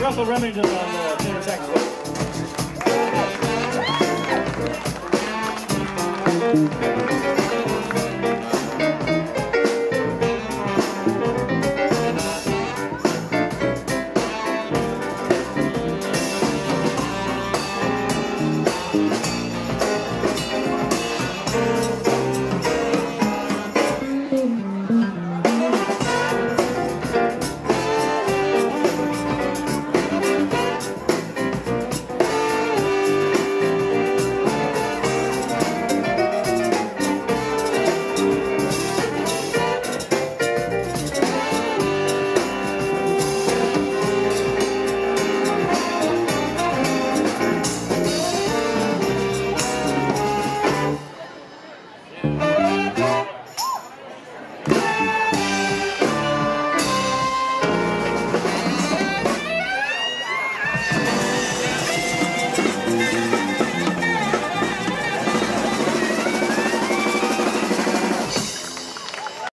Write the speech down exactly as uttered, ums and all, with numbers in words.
Russell Remington on the tenor saxophone.